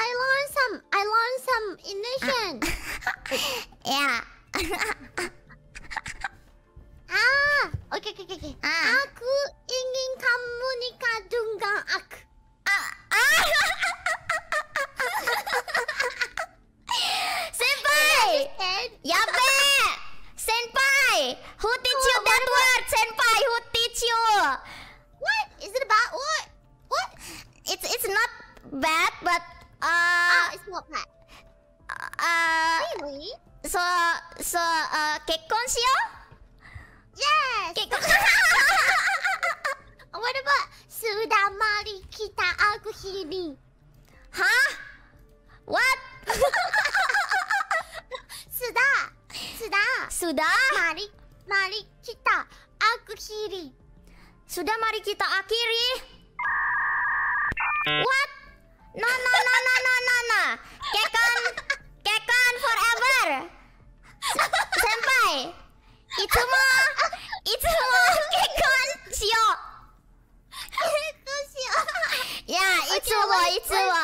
I learned some ignition. Yeah. Ah, okay. Aku ingin kamu nikah dengan aku. Senpai! Yabe! Senpai! Who teach you that word? Senpai, who teach you? What? Is it about what? What? It's not bad, but it's not bad. Really? So 結婚しよう? Yes! 結婚 What about Sudamari Kita Aguhiri? Huh? What? Suda Mari Kita Aguhiri. Suda Mari Kita Aguhiri? What? No. Kekkon forever. Senpai. Itsumo kekkon shio. Yeah, itsumo.